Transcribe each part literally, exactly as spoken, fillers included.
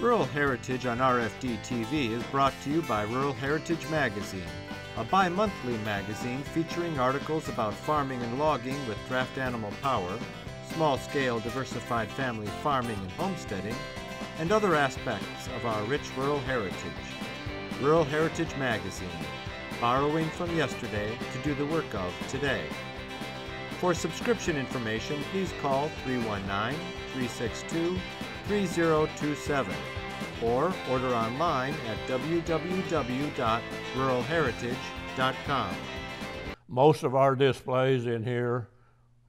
Rural Heritage on R F D T V is brought to you by Rural Heritage Magazine, a bi-monthly magazine featuring articles about farming and logging with draft animal power, small-scale diversified family farming and homesteading, and other aspects of our rich rural heritage. Rural Heritage Magazine, borrowing from yesterday to do the work of today. For subscription information, please call three one nine, three six two, three zero two seven or order online at w w w dot rural heritage dot com. Most of our displays in here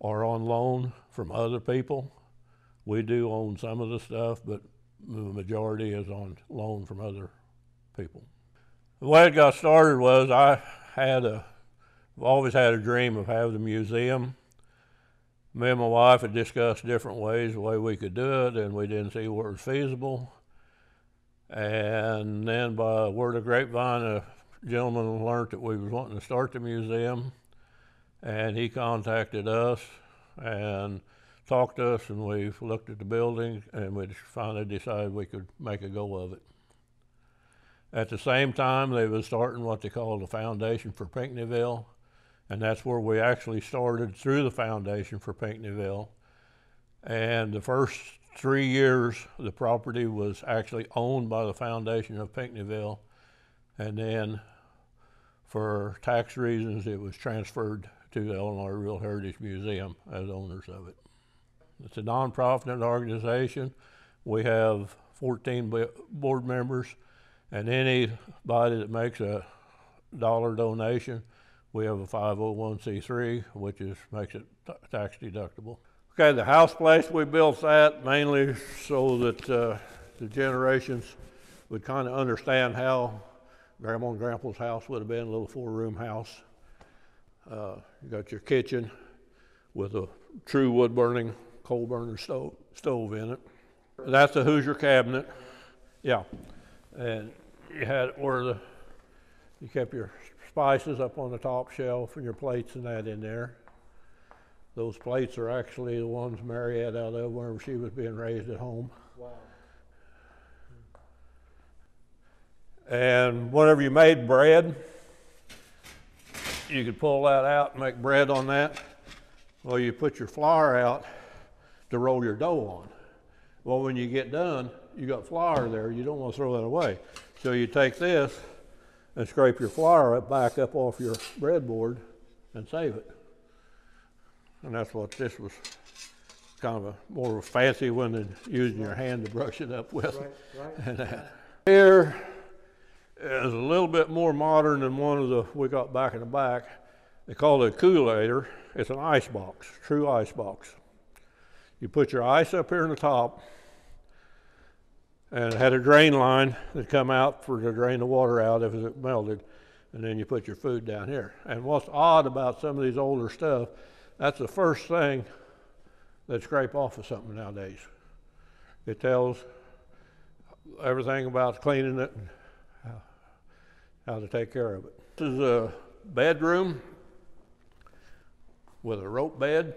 are on loan from other people. We do own some of the stuff, but the majority is on loan from other people. The way it got started was I had a, I've always had a dream of having a museum. Me and my wife had discussed different ways, the way we could do it, and we didn't see what was feasible. And then by word of grapevine, a gentleman learned that we was wanting to start the museum, and he contacted us and talked to us, and we looked at the building, and we finally decided we could make a go of it. At the same time, they was starting what they call the Foundation for Pinckneyville, and that's where we actually started through the Foundation for Pinckneyville. And the first three years, the property was actually owned by the Foundation of Pinckneyville, and then for tax reasons, it was transferred to the Illinois Rural Heritage Museum as owners of it. It's a nonprofit organization. We have fourteen board members, and anybody that makes a dollar donation, we have a five oh one c three, which is, makes it tax deductible. Okay, the house place, we built that mainly so that uh, the generations would kind of understand how Grandma and Grandpa's house would have been, a little four-room house. Uh, you got your kitchen with a true wood-burning coal burner stove, stove in it. That's the Hoosier cabinet, yeah. And you had where the, you kept your spices up on the top shelf and your plates and that in there. Those plates are actually the ones Mary had out of whenever she was being raised at home. Wow. And whenever you made bread, you could pull that out and make bread on that. Well, you put your flour out to roll your dough on. Well, when you get done, you got flour there, you don't want to throw that away. So you take this and scrape your flour up, back up off your breadboard and save it. And that's what this was, kind of a more of a fancy one than using your hand to brush it up with. Right, right. And that. Here is a little bit more modern than one of the we got back in the back. They call it a coolator. It's an ice box, true ice box. You put your ice up here in the top, and it had a drain line that come out for to drain the water out if it melted, and then you put your food down here. And what's odd about some of these older stuff, that's the first thing that scrape off of something nowadays. It tells everything about cleaning it and how to take care of it. This is a bedroom with a rope bed.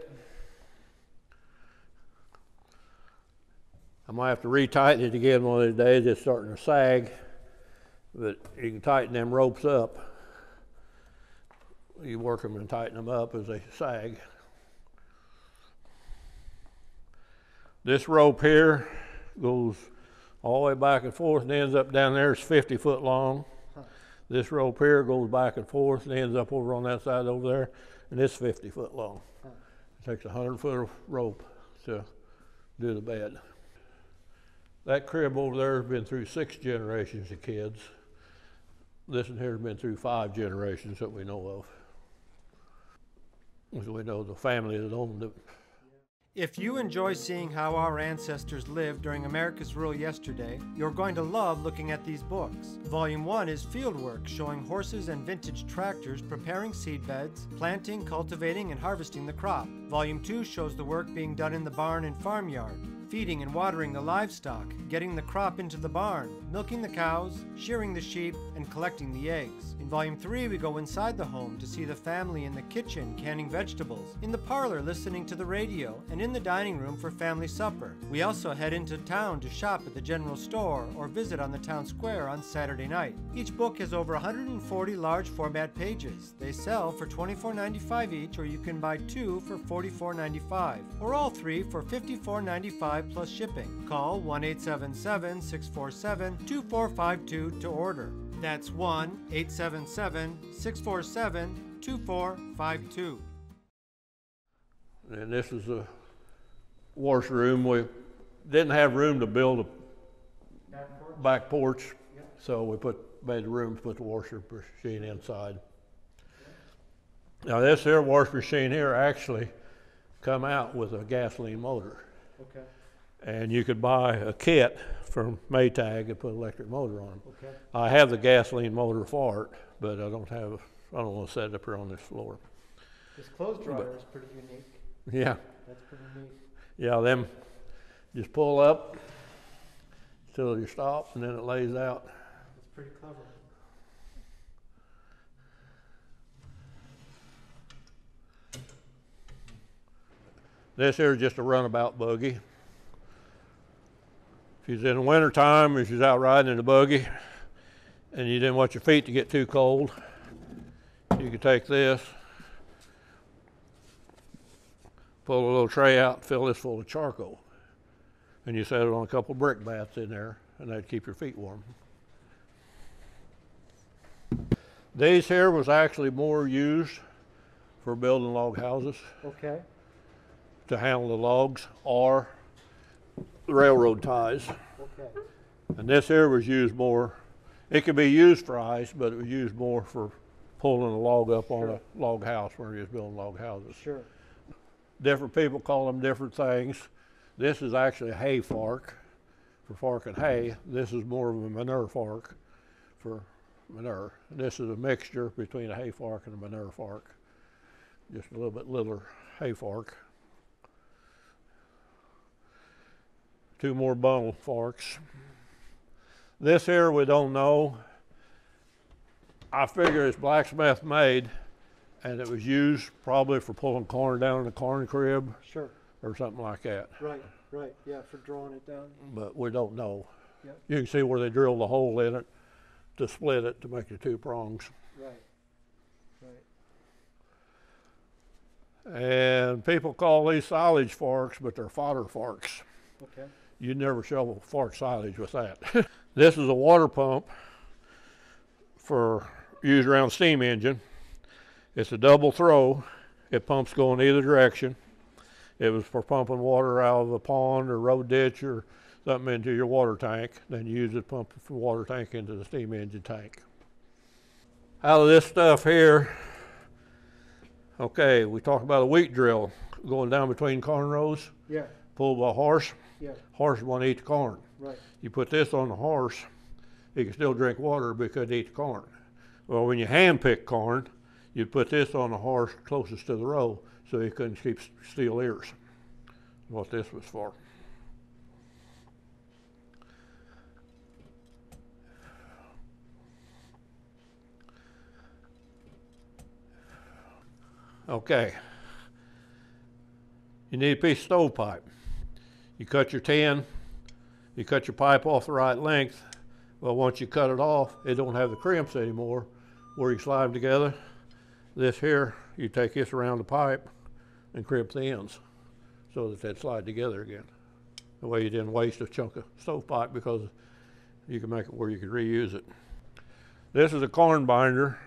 I might have to retighten it again one of these days. It's starting to sag, but you can tighten them ropes up. You work them and tighten them up as they sag. This rope here goes all the way back and forth and ends up down there. It's fifty foot long. This rope here goes back and forth and ends up over on that side over there, and it's fifty foot long. It takes one hundred foot of rope to do the bed. That crib over there has been through six generations of kids. This one here has been through five generations that we know of. So we know the family that owned it. If you enjoy seeing how our ancestors lived during America's Rural Yesterday, you're going to love looking at these books. Volume one is Fieldwork, showing horses and vintage tractors preparing seed beds, planting, cultivating, and harvesting the crop. Volume two shows the work being done in the barn and farmyard. feeding and watering the livestock, getting the crop into the barn, milking the cows, shearing the sheep, and collecting the eggs. In Volume three, we go inside the home to see the family in the kitchen canning vegetables, in the parlor listening to the radio, and in the dining room for family supper. We also head into town to shop at the general store or visit on the town square on Saturday night. Each book has over one hundred forty large format pages. They sell for twenty-four ninety-five each, or you can buy two for forty-four ninety-five, or all three for fifty-four ninety-five plus shipping. Call one eight seven seven, six four seven, two four five two to order. That's one eight seven seven, six four seven, two four five two. And this is a washroom. We didn't have room to build a back porch, back porch yep. so we put made the room to put the washer machine inside. Yep. Now this here washer machine here actually come out with a gasoline motor. Okay. And you could buy a kit from Maytag and put an electric motor on. Okay. I have the gasoline motor for it, but I don't have. I don't want to set it up here on this floor. This clothes dryer but, is pretty unique. Yeah. That's pretty neat. Yeah, them just pull up till you stop, and then it lays out. That's pretty clever. This here is just a runabout buggy. If you're in the winter time, or she's out riding in the buggy, and you didn't want your feet to get too cold, you could take this, pull a little tray out, fill this full of charcoal, and you set it on a couple brick bats in there, and that'd keep your feet warm. These here was actually more used for building log houses. Okay. To handle the logs or railroad ties. Okay. And this here was used more, it could be used for ice, but it was used more for pulling a log up sure. on a log house when you was building log houses. Sure. Different people call them different things. This is actually a hay fork for forking hay. This is more of a manure fork for manure. And this is a mixture between a hay fork and a manure fork. Just a little bit littler hay fork. Two more bundle forks. This here we don't know. I figure it's blacksmith made, and it was used probably for pulling corn down in the corn crib. Sure. Or something like that. Right, right, yeah, for drawing it down. But we don't know. Yep. You can see where they drilled the hole in it to split it to make the two prongs. Right, right. And people call these silage forks, but they're fodder forks. Okay. You never shovel fork silage with that. This is a water pump for used around steam engine. It's a double throw. It pumps going either direction. It was for pumping water out of a pond or road ditch or something into your water tank. Then you use it to pump the water tank into the steam engine tank. Out of this stuff here, okay, we talk about a wheat drill going down between corn rows. Yeah. Pulled by a horse. Yeah. Horse want to eat the corn. Right. You put this on the horse, he can still drink water but couldn't eat the corn. Well, when you hand pick corn, you'd put this on the horse closest to the row so he couldn't keep steel ears. What this was for. Okay. You need a piece of stovepipe. You cut your tin, you cut your pipe off the right length. Well, once you cut it off, it don't have the crimps anymore where you slide them together. This here, you take this around the pipe and crimp the ends so that they'd slide together again. That way you didn't waste a chunk of stovepipe because you can make it where you could reuse it. This is a corn binder.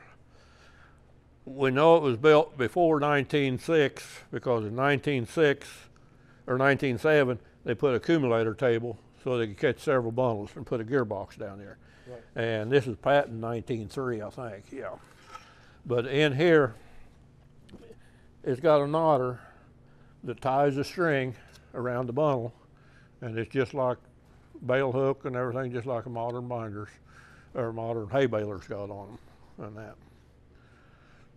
We know it was built before nineteen oh six because in nineteen oh six or nineteen oh seven, they put a coolator table so they could catch several bundles and put a gearbox down there. Right. And this is patent nineteen oh three, I think, yeah. But in here, it's got a knotter that ties a string around the bundle, and it's just like bale hook and everything, just like a modern binders or modern hay balers got on them and that.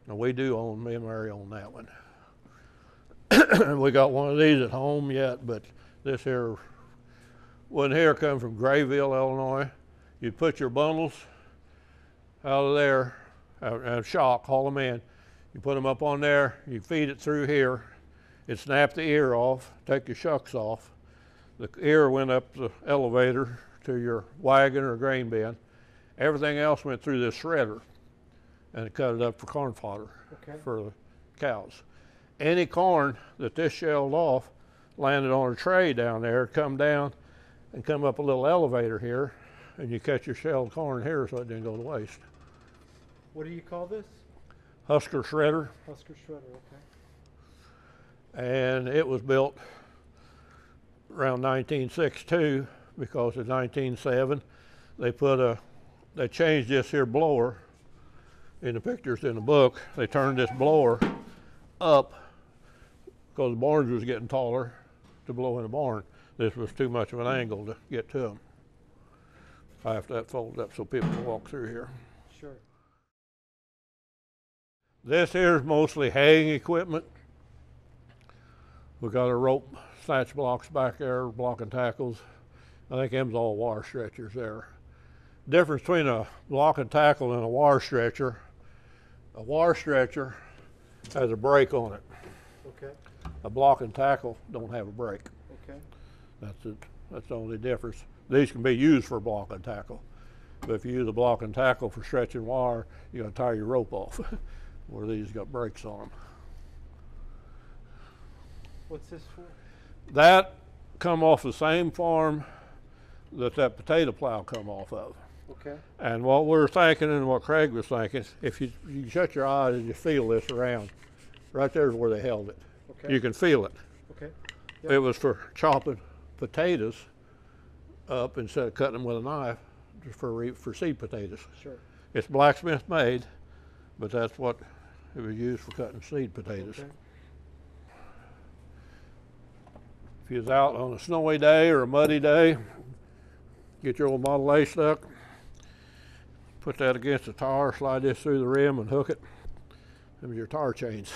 Now we do own, me and Mary own that one. We got one of these at home yet, but this here wouldn't here come from Grayville, Illinois. You'd put your bundles out of there, out of shock, haul them in. You put them up on there, you feed it through here. It snapped the ear off, take your shucks off. The ear went up the elevator to your wagon or grain bin. Everything else went through this shredder and it cut it up for corn fodder okay. for the cows. Any corn that this shelled off landed on a tray down there, come down and come up a little elevator here, and you catch your shelled corn here so it didn't go to waste. What do you call this? Husker Shredder. Husker Shredder, okay. And it was built around nineteen sixty-two, because in nineteen oh seven they put a, they changed this here blower. In the pictures in the book, they turned this blower up because the barns was getting taller to blow in a barn. This was too much of an angle to get to them. I have to fold up so people can walk through here. Sure. This here's mostly haying equipment. We got a rope, snatch blocks back there, blocking tackles. I think them's all wire stretchers there. Difference between a block and tackle and a wire stretcher, a wire stretcher has a brake on it. Okay. A block and tackle don't have a brake. Okay. That's it. That's the only difference. These can be used for block and tackle, but if you use a block and tackle for stretching wire, you're gonna tie your rope off. Where these got brakes on them. What's this for? That come off the same farm that that potato plow come off of. Okay. And what we're thinking and what Craig was thinking, if you, you shut your eyes and you feel this around, right there's where they held it. Okay. You can feel it. Okay. Yep. It was for chopping potatoes up instead of cutting them with a knife for, for seed potatoes. Sure. It's blacksmith made, but that's what it was used for cutting seed potatoes. Okay. If you was out on a snowy day or a muddy day, get your old Model A stuck, put that against the tire, slide this through the rim and hook it. Them are your tire chains.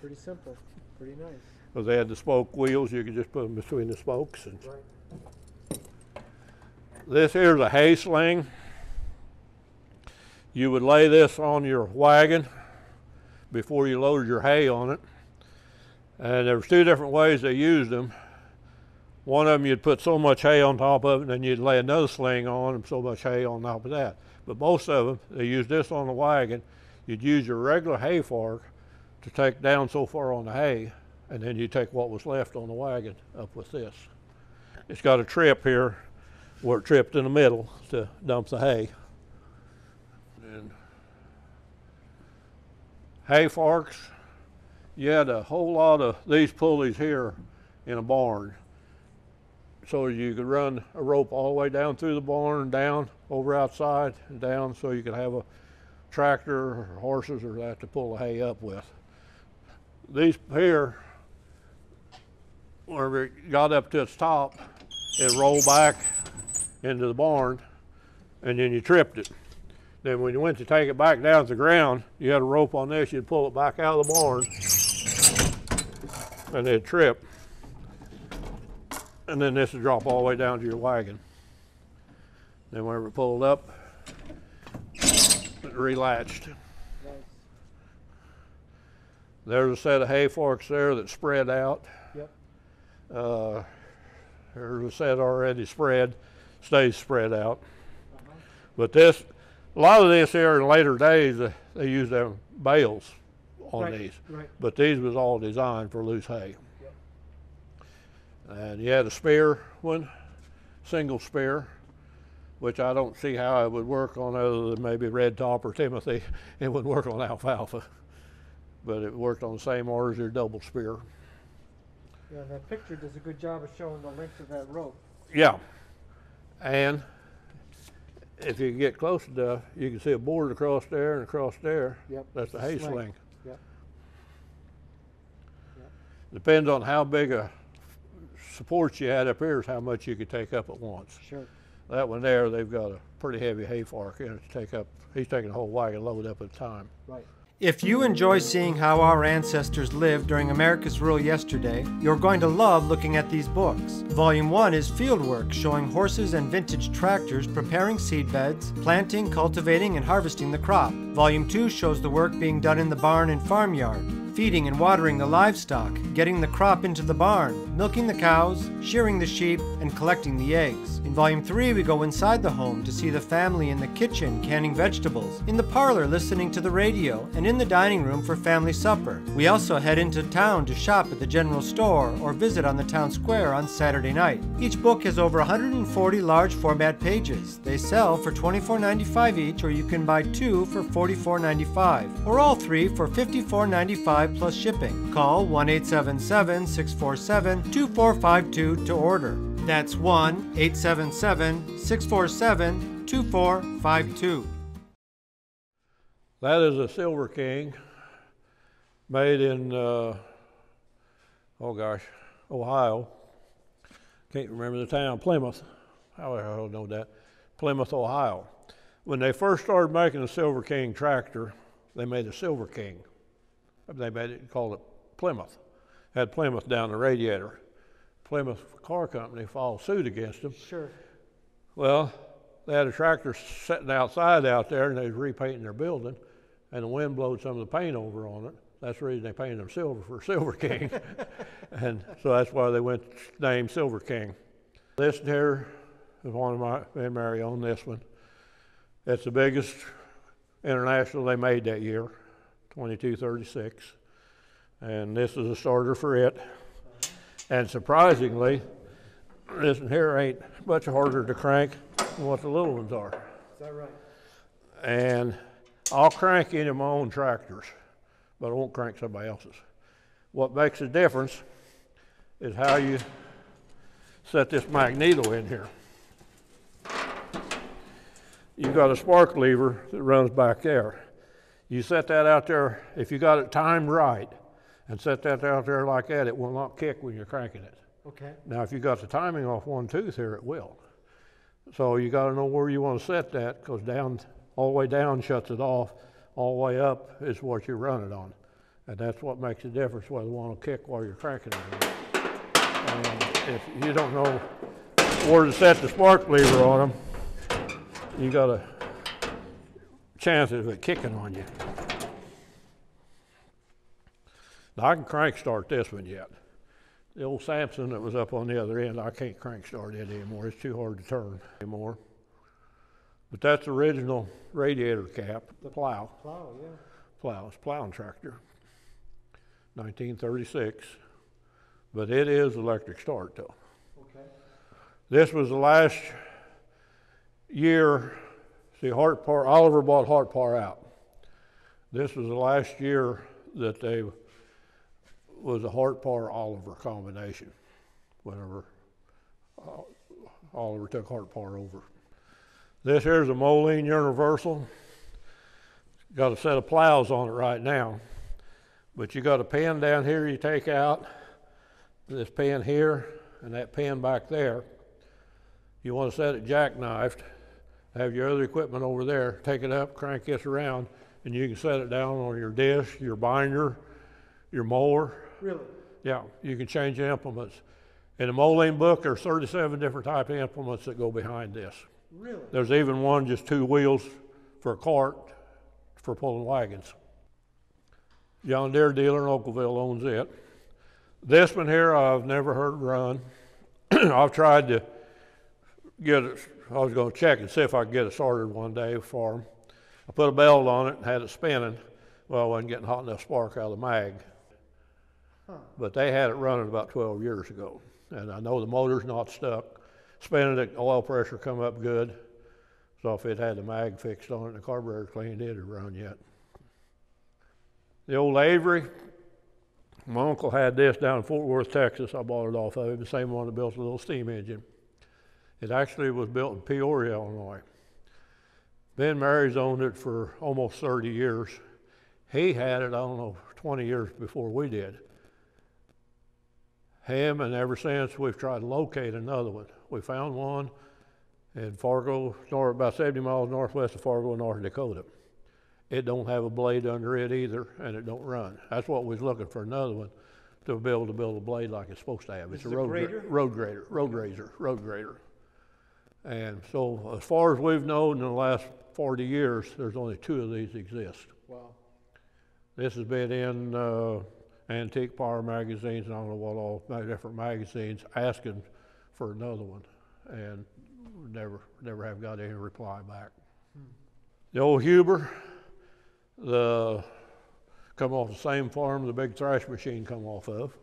Pretty simple, pretty nice. Because they had the spoke wheels, you could just put them between the spokes. And right. This here's a hay sling. You would lay this on your wagon before you loaded your hay on it. And there was two different ways they used them. One of them, you'd put so much hay on top of it, and then you'd lay another sling on and so much hay on top of that. But most of them, they used this on the wagon. You'd use your regular hay fork to take down so far on the hay, and then you take what was left on the wagon up with this. It's got a trip here where it tripped in the middle to dump the hay. And hay forks, you had a whole lot of these pulleys here in a barn. So you could run a rope all the way down through the barn, down over outside, and down, so you could have a tractor or horses or that to pull the hay up with. These here, whenever it got up to its top, it rolled back into the barn, and then you tripped it. Then when you went to take it back down to the ground, you had a rope on this, you'd pull it back out of the barn, and it'd trip. And then this would drop all the way down to your wagon. Then whenever it pulled up, it relatched. Nice. There's a set of hay forks there that spread out. Yep. Uh, there's a set already spread, stays spread out. Uh-huh. But this, a lot of this here in later days, uh, they used their bales on right. these. Right. But these was all designed for loose hay. And you had a spear one, single spear, which I don't see how it would work on other than maybe red top or Timothy. It wouldn't work on alfalfa, but it worked on the same order as your double spear. Yeah, that picture does a good job of showing the length of that rope. Yeah, and if you get close enough, you can see a board across there and across there. Yep. That's the hay sling. sling. Yep. Yep. Depends on how big a supports you had up here is how much you could take up at once. Sure. That one there, they've got a pretty heavy hay fork in it to take up. He's taking a whole wagon load up at a time. Right. If you enjoy seeing how our ancestors lived during America's Rural Yesterday, you're going to love looking at these books. Volume one is fieldwork showing horses and vintage tractors preparing seed beds, planting, cultivating, and harvesting the crop. Volume two shows the work being done in the barn and farmyard, feeding and watering the livestock, getting the crop into the barn, milking the cows, shearing the sheep, and collecting the eggs. In Volume three, we go inside the home to see the family in the kitchen canning vegetables, in the parlor listening to the radio, and in the dining room for family supper. We also head into town to shop at the general store or visit on the town square on Saturday night. Each book has over one hundred forty large format pages. They sell for twenty-four ninety-five each, or you can buy two for forty-four ninety-five, or all three for fifty-four ninety-five plus shipping. Call one eight seven seven, six four seven, two four five two to order. That's one eight seven seven, six four seven, two four five two. That is a Silver King made in, uh, oh gosh, Ohio. Can't remember the town, Plymouth. How the hell do I know that? Plymouth, Ohio. When they first started making the Silver King tractor, they made a Silver King. They made it, called it Plymouth. Had Plymouth down the radiator. Plymouth Car Company filed suit against them. Sure. Well, they had a tractor sitting outside out there, and they was repainting their building, and the wind blew some of the paint over on it. That's the reason they painted them silver for Silver King. And so that's why they went named Silver King. This here is one of my, me and Mary own this one. It's the biggest International they made that year. twenty-two thirty-six, and this is a starter for it. And surprisingly, this one here ain't much harder to crank than what the little ones are. Is that right? And I'll crank any of my own tractors, but I won't crank somebody else's. What makes a difference is how you set this magneto in here. You've got a spark lever that runs back there. You set that out there, if you got it timed right, and set that out there like that, it will not kick when you're cranking it. Okay. Now, if you got the timing off one tooth here, it will. So you got to know where you want to set that, because down, all the way down shuts it off, all the way up is what you run it on. And that's what makes the difference, whether you want to kick while you're cranking it. And if you don't know where to set the spark lever on them, you got to chances of it kicking on you. Now I can crank start this one yet. The old Samson that was up on the other end, I can't crank start it anymore. It's too hard to turn anymore. But that's the original radiator cap, the plow. Plow, yeah. Plow, it's a plowing tractor, nineteen thirty-six. But it is electric start though. Okay. This was the last year. See, Hart-Parr-Oliver bought Hart-Parr out. This was the last year that they was a Hart-Parr-Oliver combination, whenever uh, Oliver took Hart-Parr over. This here's a Moline Universal. Got a set of plows on it right now, but you got a pin down here you take out, this pin here, and that pin back there. You want to set it jackknifed. Have your other equipment over there, take it up, crank this around, and you can set it down on your disc, your binder, your mower. Really? Yeah, you can change the implements. In the Moline book, there's thirty-seven different type of implements that go behind this. Really? There's even one, just two wheels for a cart for pulling wagons. John Deere dealer in Oakville owns it. This one here, I've never heard run. I've tried to get it. I was going to check and see if I could get it started one day for them. I put a belt on it and had it spinning. Well, I wasn't getting hot enough spark out of the mag. Huh. But they had it running about twelve years ago. And I know the motor's not stuck. Spinning it, oil pressure come up good. So if it had the mag fixed on it and the carburetor cleaned, it would run yet. The old Avery, my uncle had this down in Fort Worth, Texas. I bought it off of him, the same one that built a little steam engine. It actually was built in Peoria, Illinois. Ben Mary's owned it for almost thirty years. He had it, I don't know, twenty years before we did. Him, and ever since, we've tried to locate another one. We found one in Fargo, about seventy miles northwest of Fargo, North Dakota. It don't have a blade under it either, and it don't run. That's what we was looking for, another one, to be able to build a blade like it's supposed to have. It's a road grader, road grader, road grazer, road grader. And so as far as we've known in the last forty years, there's only two of these exist. Wow. This has been in uh, antique power magazines, and I don't know what all different magazines, asking for another one, and never, never have got any reply back. Hmm. The old Huber, the come off the same farm the big thrash machine come off of.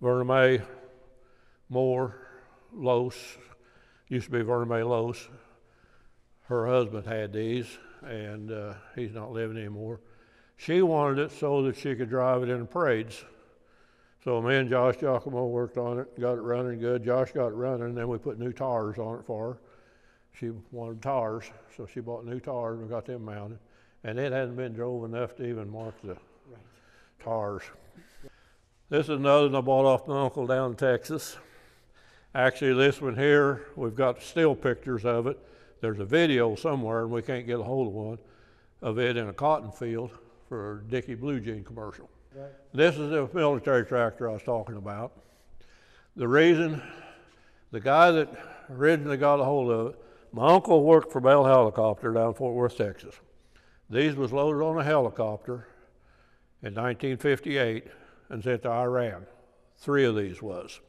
Verna May Moore, Los, used to be Verna May Los. Her husband had these, and uh, he's not living anymore. She wanted it so that she could drive it in the parades. So me and Josh Giacomo worked on it, got it running good. Josh got it running, and then we put new tires on it for her. She wanted tires, so she bought new tires and got them mounted. And it hadn't been drove enough to even mark the right. tires. This is another one I bought off my uncle down in Texas. Actually, this one here, we've got still pictures of it. There's a video somewhere, and we can't get a hold of one, of it in a cotton field for a Dickey Blue Jean commercial. Right. This is the military tractor I was talking about. The reason, the guy that originally got a hold of it, my uncle worked for Bell Helicopter down in Fort Worth, Texas. These was loaded on a helicopter in nineteen fifty-eight and sent to Iran. Three of these was.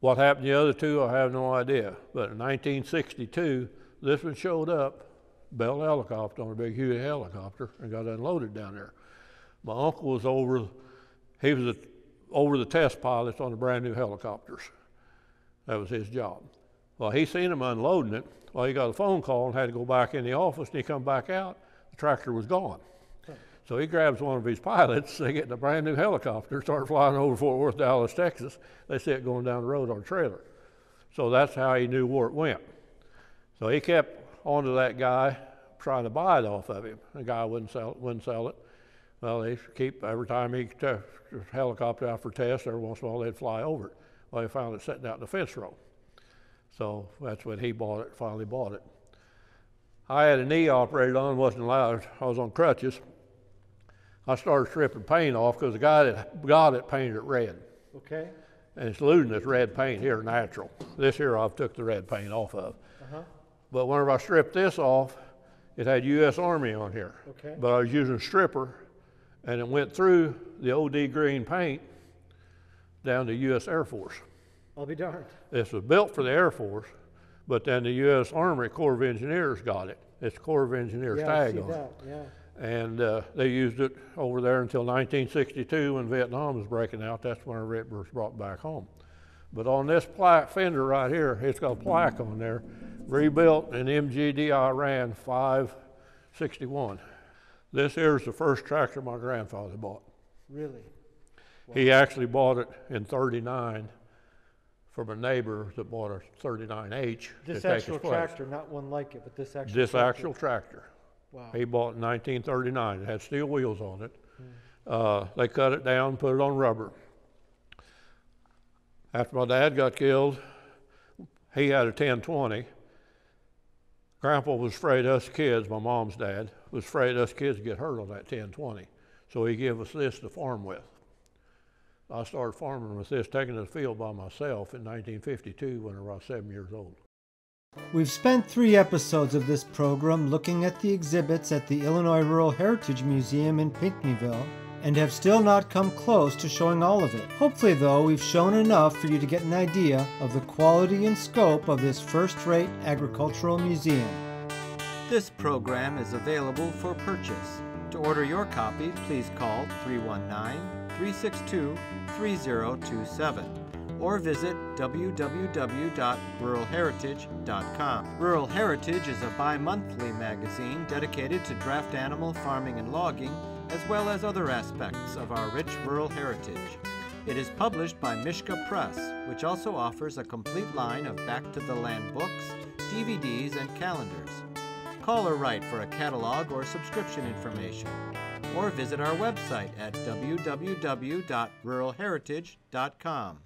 What happened to the other two, I have no idea. But in nineteen sixty-two, this one showed up, Bell Helicopter, on a big, huge helicopter, and got unloaded down there. My uncle was over, he was a, over the test pilots on the brand new helicopters. That was his job. Well, he seen them unloading it. Well, he got a phone call and had to go back in the office, and he come back out, the tractor was gone. Huh. So he grabs one of his pilots, they get in a brand new helicopter, start flying over Fort Worth, Dallas, Texas. They see it going down the road on a trailer. So that's how he knew where it went. So he kept onto that guy, trying to buy it off of him. The guy wouldn't sell it, wouldn't sell it. Well, they keep, every time he took a helicopter out for test, every once in a while they'd fly over it. Well, they found it sitting out in the fence row. So that's when he bought it, finally bought it. I had a knee operated on, wasn't allowed, I was on crutches. I started stripping paint off because the guy that got it painted it red. Okay. And it's losing this red paint here, natural. This here I've took the red paint off of. Uh-huh. But whenever I stripped this off, it had U S Army on here. Okay. But I was using a stripper, and it went through the O D green paint down to U S Air Force. I'll be darned. This was built for the Air Force, but then the U S Army Corps of Engineers got it. It's Corps of Engineers yeah, tag I see on that. It. Yeah. And uh, they used it over there until nineteen sixty-two when Vietnam was breaking out. That's when it was brought back home. But on this plaque fender right here, it's got a plaque on there, rebuilt in M G D Iran five sixty-one. This here's the first tractor my grandfather bought. Really? Wow. He actually bought it in thirty-nine. From a neighbor that bought a thirty-nine H. This actual tractor, not one like it, but this actual This tractor. actual tractor. Wow. He bought in nineteen thirty-nine. It had steel wheels on it. Mm. Uh, they cut it down, put it on rubber. After my dad got killed, he had a ten twenty. Grandpa was afraid us kids, my mom's dad, was afraid us kids would get hurt on that ten twenty. So he gave us this to farm with. I started farming with this, taking to the field by myself in nineteen fifty-two when I was seven years old. We've spent three episodes of this program looking at the exhibits at the Illinois Rural Heritage Museum in Pinckneyville and have still not come close to showing all of it. Hopefully, though, we've shown enough for you to get an idea of the quality and scope of this first-rate agricultural museum. This program is available for purchase. To order your copy, please call three one nine, three six two, three zero two seven or visit w w w dot rural heritage dot com. Rural Heritage is a bi-monthly magazine dedicated to draft animal farming and logging, as well as other aspects of our rich rural heritage. It is published by Mishka Press, which also offers a complete line of Back to the Land books, D V Ds, and calendars. Call or write for a catalog or subscription information, or visit our website at w w w dot rural heritage dot com.